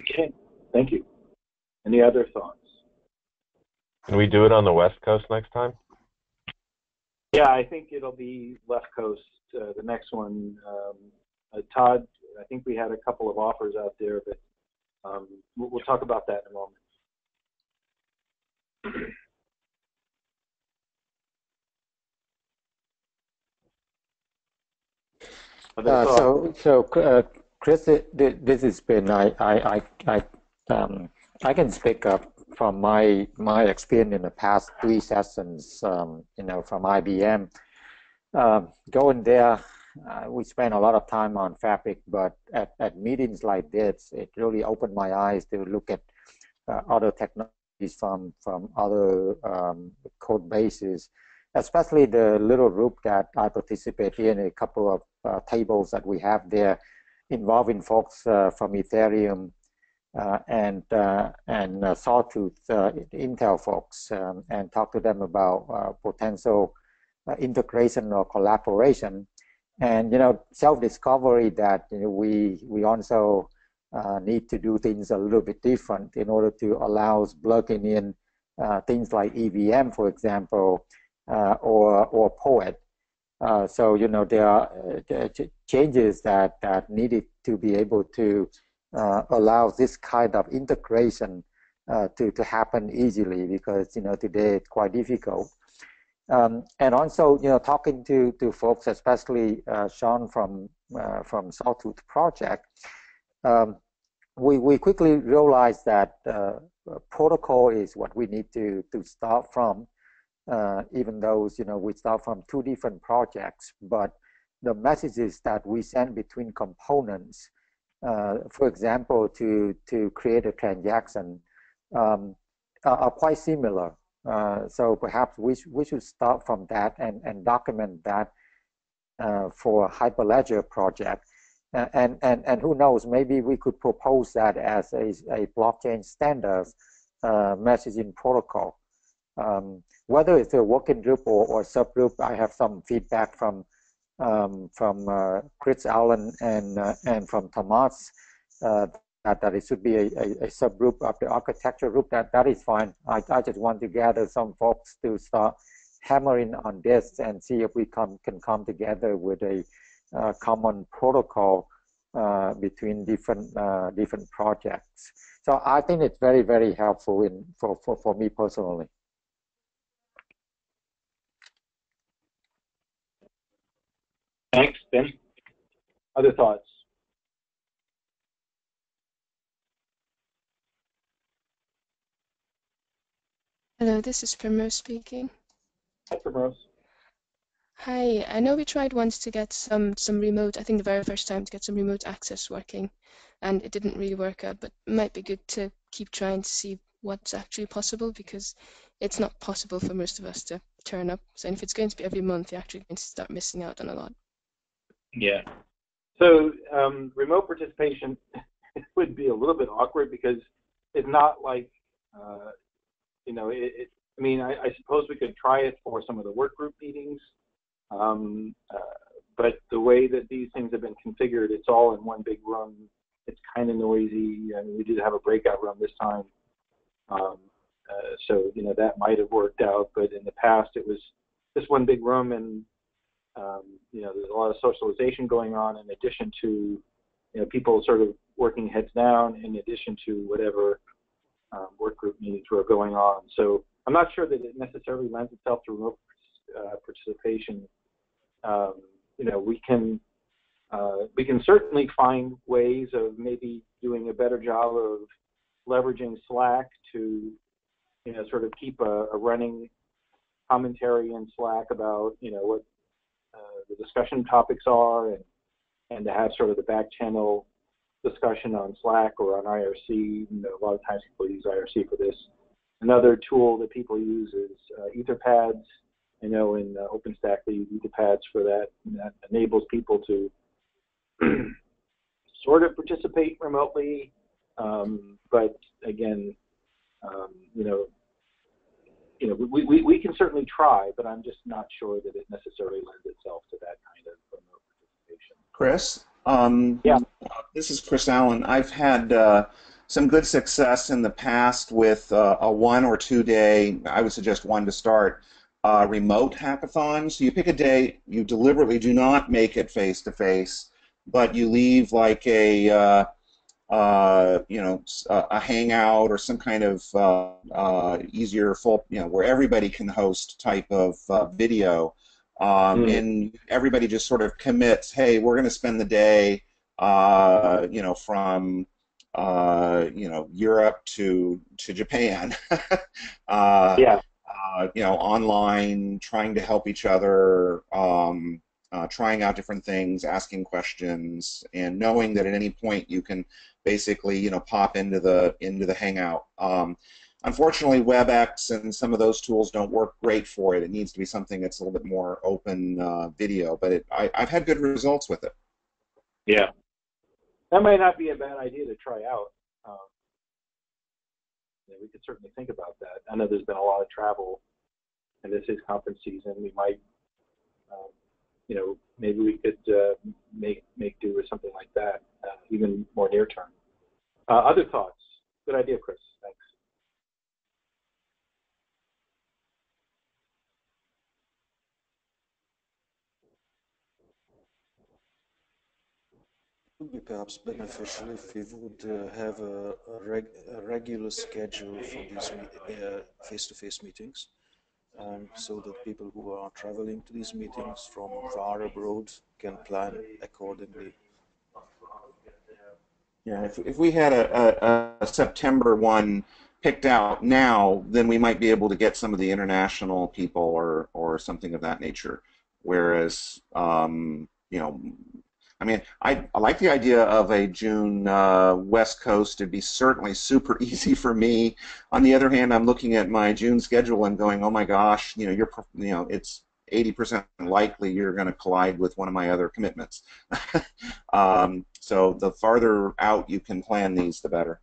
Okay, thank you. Any other thoughts? Can we do it on the West Coast next time? Yeah, I think it'll be West Coast. The next one, Todd. I think we had a couple of offers out there, but we'll talk about that in a moment. So Chris, this is Ben. I can speak up from my experience in the past 3 sessions. From IBM, going there, we spent a lot of time on Fabric, but at meetings like this, it really opened my eyes to look at other technologies from other code bases, especially the little group that I participate in, a couple of tables that we have there involving folks from Ethereum and Sawtooth Intel folks, and talk to them about potential integration or collaboration, and self-discovery that we also need to do things a little bit different in order to allow plugging in things like EVM, for example, or Poet. So there are changes that needed to be able to allow this kind of integration to happen easily, because today it's quite difficult. And also talking to folks, especially Sean from Sawtooth Project. We quickly realized that protocol is what we need to start from, even though we start from 2 different projects. But the messages that we send between components, for example, to create a transaction, are quite similar. So perhaps we should start from that and document that for Hyperledger project. And who knows? Maybe we could propose that as a blockchain standard messaging protocol. Whether it's a working group or subgroup, I have some feedback from Chris Allen and from Tomas that it should be a subgroup of the architecture group. That is fine. I just want to gather some folks to start hammering on this and see if we can come together with a common protocol between different projects. So I think it's very, very helpful for me personally. Thanks, Ben. Other thoughts? Hello, this is Primoz speaking. Hi, Primoz. Hi, I know we tried once to get some remote, I think the very first time, to get some remote access working, and it didn't really work out, but it might be good to keep trying to see what's actually possible, because it's not possible for most of us to turn up. So if it's going to be every month, you're actually going to start missing out on a lot. Yeah. So remote participation would be a little bit awkward, because it's not like, I mean, I suppose we could try it for some of the work group meetings. But the way that these things have been configured, it's all in one big room. It's kind of noisy. I mean, we did have a breakout room this time, so that might have worked out. But in the past, it was just one big room, and there's a lot of socialization going on in addition to people sort of working heads down, in addition to whatever work group meetings were going on. So I'm not sure that it necessarily lends itself to remote participation. You know, we can certainly find ways of maybe doing a better job of leveraging Slack to, you know, sort of keep a running commentary in Slack about, you know, what the discussion topics are, and to have sort of the back channel discussion on Slack or on IRC. You know, a lot of times people use IRC for this. Another tool that people use is Etherpads. I know in OpenStack they use Etherpads for that, and that enables people to sort of participate remotely. But again, you know, we can certainly try, but I'm just not sure that it necessarily lends itself to that kind of remote participation. Chris? Yeah. This is Chris Allen. I've had some good success in the past with a 1 or 2 day, I would suggest one to start, remote hackathon. So you pick a day, you deliberately do not make it face-to-face, but you leave like a, you know, a hangout or some kind of easier full, you know, where everybody can host type of video. And everybody just sort of commits, hey, we're going to spend the day, you know, from, you know, Europe to Japan, you know, online, trying to help each other, trying out different things, asking questions, and knowing that at any point you can basically, you know, pop into the Hangout. Unfortunately, WebEx and some of those tools don't work great for it. It needs to be something that's a little bit more open video, but I've had good results with it. Yeah. That might not be a bad idea to try out. Yeah, we could certainly think about that. I know there's been a lot of travel, and this is conference season. We might, you know, maybe we could make do with something like that, even more near term. Other thoughts? Good idea, Chris. Thanks. Be perhaps beneficial if we would have a regular schedule for these face-to-face meetings, so that people who are traveling to these meetings from far abroad can plan accordingly. Yeah, if we had a September one picked out now, then we might be able to get some of the international people or something of that nature. Whereas, you know, I mean, I like the idea of a June West Coast. It'd be certainly super easy for me. On the other hand, I'm looking at my June schedule and going, oh my gosh, you know, you're, you know, it's 80% likely you're going to collide with one of my other commitments. So the farther out you can plan these, the better.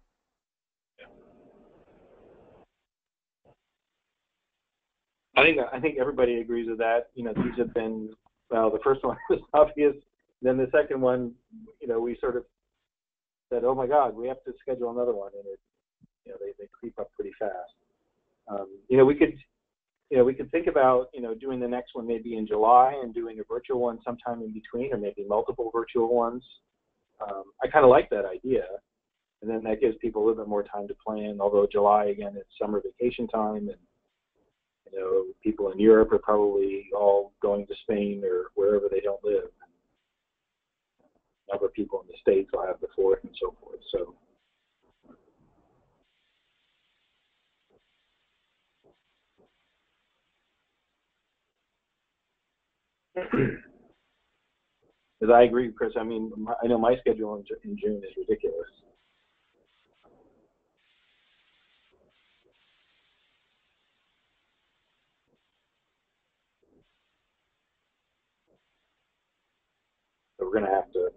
I think everybody agrees with that. You know, these have been, well, the first one was obvious. Then the second one, you know, we sort of said, oh my God, we have to schedule another one, and it, you know, they creep up pretty fast. You know, we could think about, you know, doing the next one maybe in July and doing a virtual one sometime in between, or maybe multiple virtual ones. I kind of like that idea, and then that gives people a little bit more time to plan. Although July, again, it's summer vacation time, and you know, people in Europe are probably all going to Spain or wherever they don't live. Other people in the States will have the fourth and so forth. So, as I agree, Chris, I mean, I know my schedule in June is ridiculous. So we're going to have to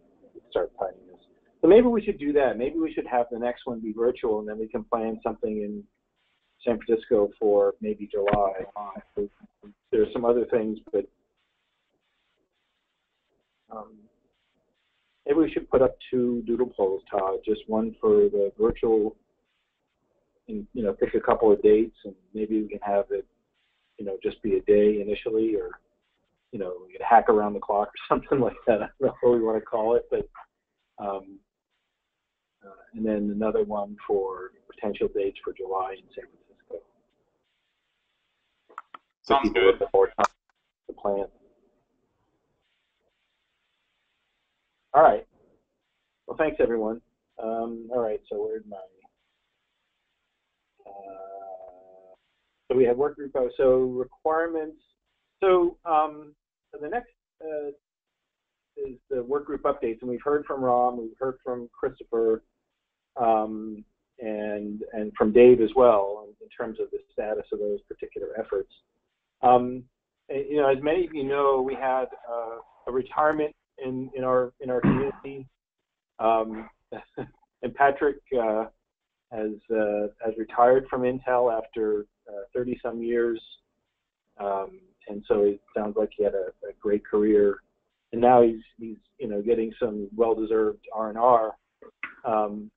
start planning this. So maybe we should do that. Maybe we should have the next one be virtual, and then we can plan something in San Francisco for maybe July. There's some other things, but maybe we should put up 2 doodle polls, Todd. Just one for the virtual, and you know, pick a couple of dates, and maybe we can have it, you know, just be a day initially, or you know, we could hack around the clock or something like that. I don't know what we want to call it, but and then another one for potential dates for July in San Francisco. So sounds good. The plan. All right. Well, thanks everyone. All right. So where's my? So we have work group. So requirements. So the next is the work group updates, and we've heard from Ram, we've heard from Christopher, and from Dave as well in terms of the status of those particular efforts. And, you know, as many of you know, we had a retirement in our community, and Patrick has retired from Intel after 30 some years. And so it sounds like he had a great career, and now he's you know getting some well-deserved R&R, and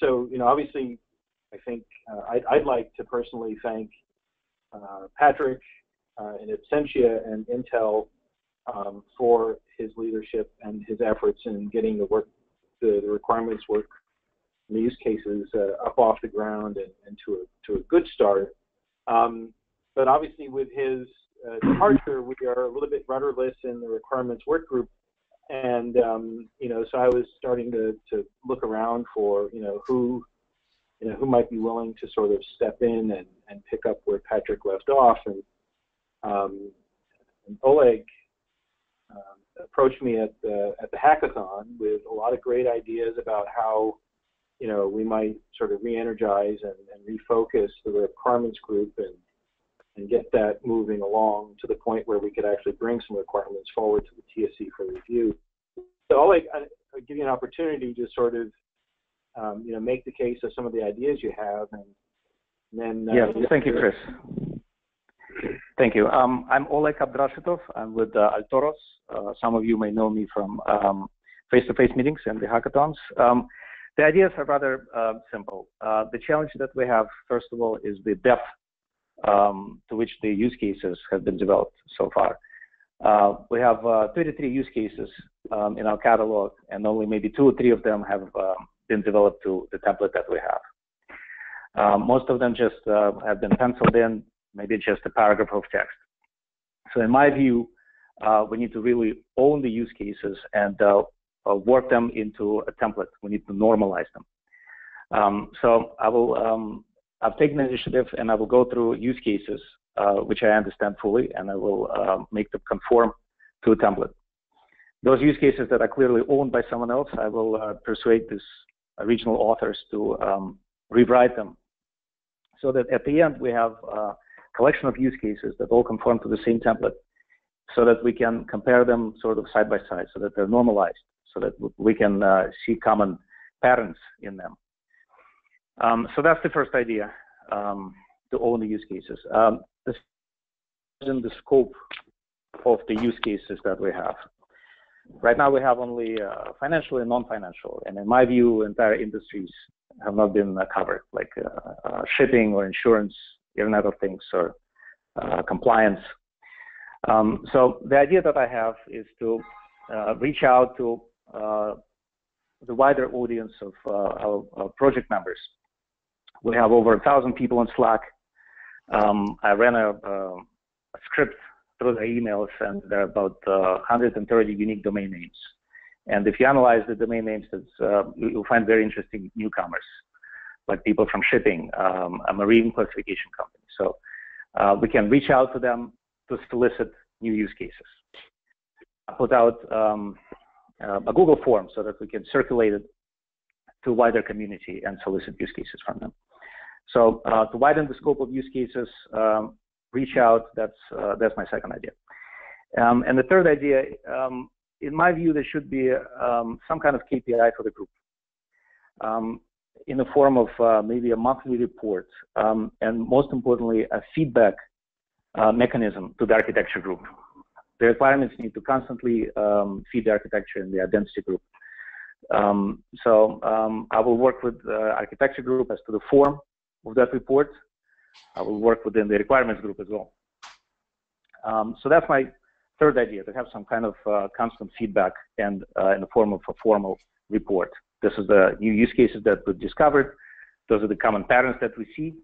so you know obviously I think I'd like to personally thank Patrick in absentia and Intel for his leadership and his efforts in getting the requirements work and the use cases up off the ground and to a good start. But obviously, with his departure, we are a little bit rudderless in the requirements work group, and you know, so I was starting to look around for who might be willing to sort of step in and pick up where Patrick left off, and Oleg approached me at the hackathon with a lot of great ideas about how. You know, we might sort of re-energize and refocus the requirements group and get that moving along to the point where we could actually bring some requirements forward to the TSC for review. So I'll give you an opportunity to sort of, you know, make the case of some of the ideas you have, and then. Yeah, thank you, Chris. Thank you. I'm Oleg Abdrashitov. I'm with Altoros. Some of you may know me from face-to-face meetings and the hackathons. The ideas are rather simple. The challenge that we have, first of all, is the depth to which the use cases have been developed so far. We have 33 use cases in our catalog, and only maybe 2 or 3 of them have been developed to the template that we have. Most of them just have been penciled in, maybe just a paragraph of text. So in my view, we need to really own the use cases and work them into a template. We need to normalize them. So I've taken the initiative, and I will go through use cases, which I understand fully, and I will make them conform to a template. Those use cases that are clearly owned by someone else, I will persuade these regional authors to rewrite them, so that at the end we have a collection of use cases that all conform to the same template, so that we can compare them sort of side by side, so that they're normalized, so that we can see common patterns in them. So that's the first idea, to own the use cases. This is in the scope of the use cases that we have. Right now we have only financial and non-financial, and in my view, entire industries have not been covered, like shipping or insurance, Internet of Things, or compliance. So the idea that I have is to reach out to the wider audience of our project members. We have over 1,000 people on Slack. I ran a script through the emails, and there are about 130 unique domain names. And if you analyze the domain names, you'll find very interesting newcomers, like people from shipping, a marine classification company. So we can reach out to them to solicit new use cases. I put out a Google form so that we can circulate it to wider community and solicit use cases from them. So to widen the scope of use cases, reach out, that's my second idea. And the third idea, in my view, there should be some kind of KPI for the group in the form of maybe a monthly report, and most importantly, a feedback mechanism to the architecture group. The requirements need to constantly feed the architecture and the identity group. So I will work with the architecture group as to the form of that report. I will work within the requirements group as well. So that's my Third idea, to have some kind of constant feedback and in the form of a formal report. This is the new use cases that we've discovered. Those are the common patterns that we see.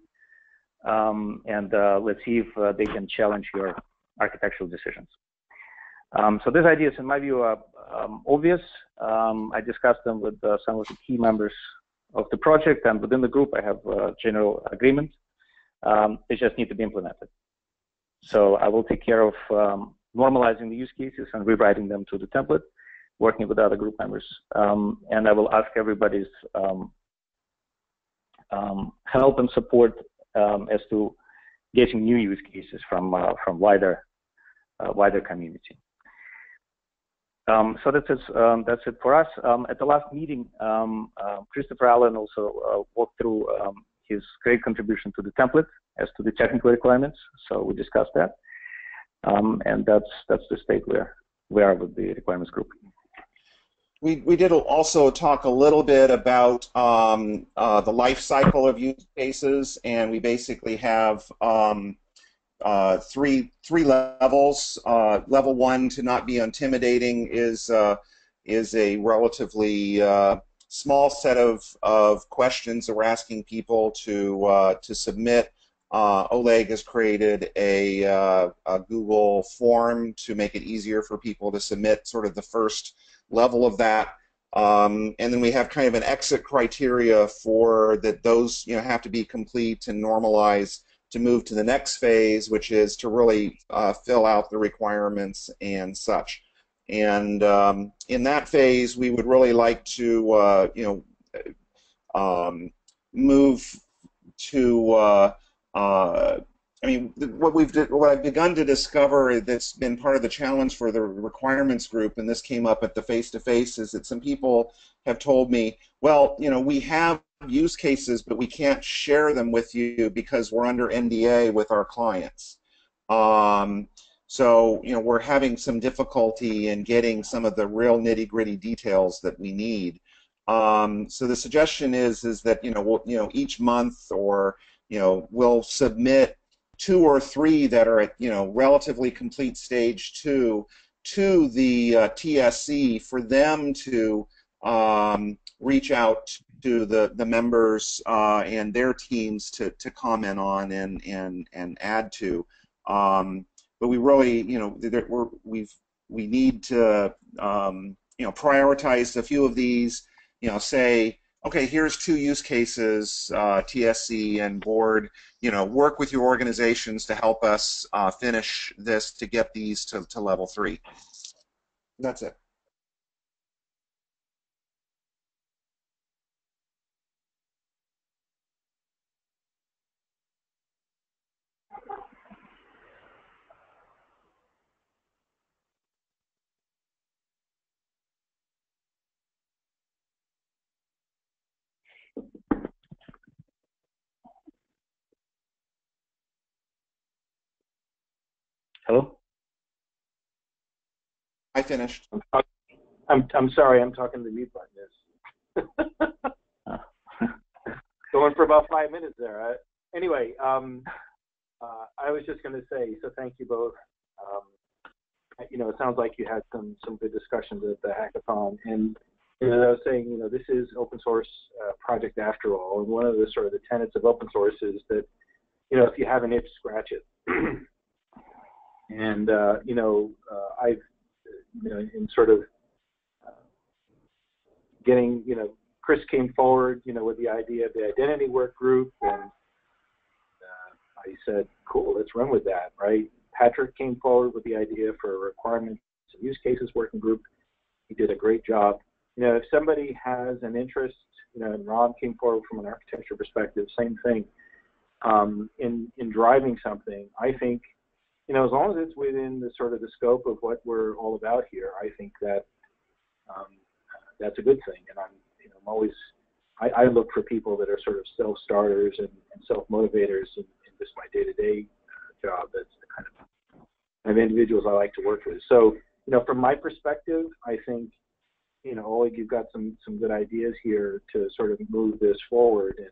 Let's see if they can challenge your architectural decisions. So these ideas, in my view, are obvious. I discussed them with some of the key members of the project, and within the group I have a general agreement. They just need to be implemented. So I will take care of normalizing the use cases and rewriting them to the template, working with other group members. And I will ask everybody's help and support as to getting new use cases from wider community. So that's it for us. At the last meeting, Christopher Allen also walked through his great contribution to the template as to the technical requirements. So we discussed that, and that's the state where we are with the requirements group. We did also talk a little bit about the life cycle of use cases, and we basically have three levels. Level one, to not be intimidating, is a relatively small set of questions that we're asking people to submit. Oleg has created a Google form to make it easier for people to submit sort of the first level of that, and then we have kind of an exit criteria for that. Those, you know, have to be complete and normalized to move to the next phase, which is to really fill out the requirements and such. And in that phase, we would really like to, move to. I mean, what I've begun to discover that's been part of the challenge for the requirements group, and this came up at the face-to-face, is that some people have told me, well, you know, we have use cases, but we can't share them with you because we're under NDA with our clients. So, you know, we're having some difficulty in getting some of the real nitty-gritty details that we need. So the suggestion is that, you know, we'll, you know, each month, or, you know, we'll submit 2 or 3 that are at, you know, relatively complete stage 2 to the TSC for them to reach out to the members and their teams to comment on and add to. But we really, you know, we need to you know, prioritize a few of these. You know, say, okay, here's 2 use cases, TSC and board, you know, work with your organizations to help us finish this to get these to level 3. That's it. Hello? I finished. I'm sorry, I'm talking to the mute button. Going for about 5 minutes there. Anyway, I was just going to say, so thank you both. You know, it sounds like you had some good discussions at the hackathon. And you know, I was saying, you know, this is open source project after all. And one of the sort of the tenets of open source is that, you know, if you have an itch, scratch it. And you know, I've, you know, in sort of getting, you know, Chris came forward, you know, with the idea of the identity work group, and I said, cool, let's run with that, right? Patrick came forward with the idea for a requirements and use cases working group. He did a great job. You know, if somebody has an interest, you know, and Ram came forward from an architecture perspective, same thing, in driving something, I think, you know, as long as it's within the sort of the scope of what we're all about here, I think that that's a good thing. And I'm, you know, I'm always, I look for people that are sort of self-starters and self-motivators in just my day-to-day job. That's the kind of individuals I like to work with. So, you know, from my perspective, I think, you know, Oleg, you've got some good ideas here to sort of move this forward. And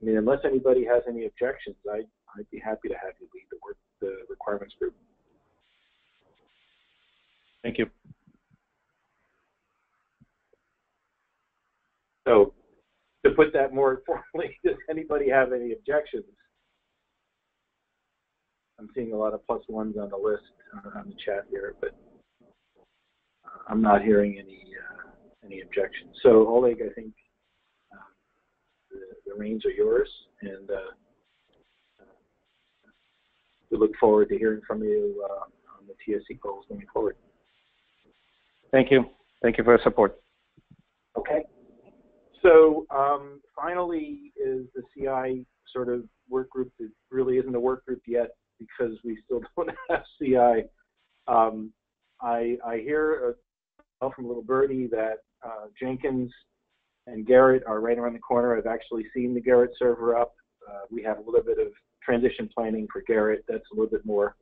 I mean, unless anybody has any objections, I'd be happy to have you lead the requirements group. Thank you. So to put that more formally, does anybody have any objections? I'm seeing a lot of plus ones on the list on the chat here, but I'm not hearing any objections. So Oleg, I think the reins are yours, and we look forward to hearing from you on the TSC goals going forward. Thank you. Thank you for your support. Okay. So finally is the CI sort of work group that really isn't a work group yet because we still don't have CI. I hear a call from Little Birdie that Jenkins and Gerrit are right around the corner. I've actually seen the Gerrit server up. We have a little bit of transition planning for Gerrit that's a little bit more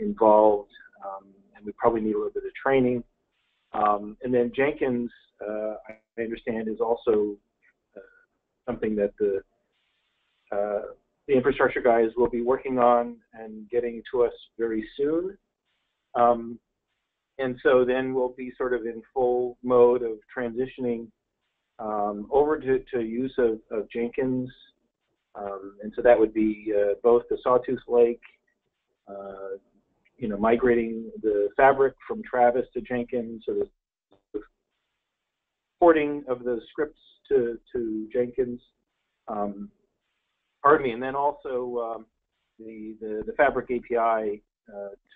involved, and we probably need a little bit of training. And then Jenkins, I understand, is also something that the infrastructure guys will be working on and getting to us very soon. And so then we'll be sort of in full mode of transitioning over to use of Jenkins. And so that would be both the Sawtooth Lake, you know, migrating the fabric from Travis to Jenkins, so the porting of the scripts to Jenkins. Pardon me, and then also the fabric API,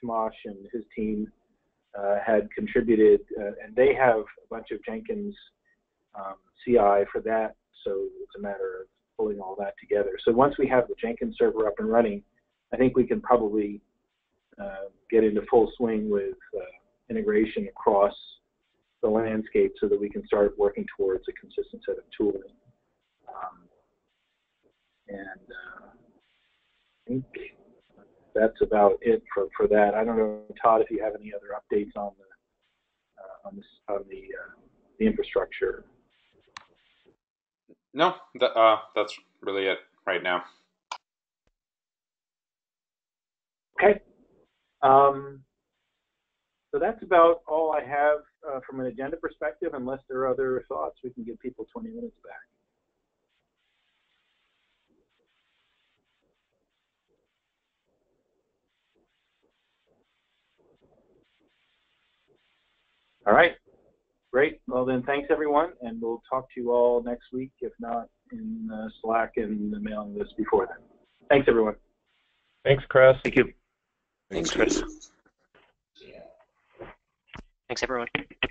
Tomas and his team had contributed, and they have a bunch of Jenkins CI for that, so it's a matter of pulling all that together. So once we have the Jenkins server up and running, I think we can probably get into full swing with integration across the landscape so that we can start working towards a consistent set of tooling. I think that's about it for that. I don't know, Todd, if you have any other updates on the infrastructure. No, that's really it right now. Okay. So that's about all I have from an agenda perspective, unless there are other thoughts. We can give people 20 minutes back. All right. Great. Well, then thanks, everyone, and we'll talk to you all next week, if not in Slack and the mailing list before then. Thanks, everyone. Thanks, Chris. Thank you. Thanks, Chris. Thanks, everyone.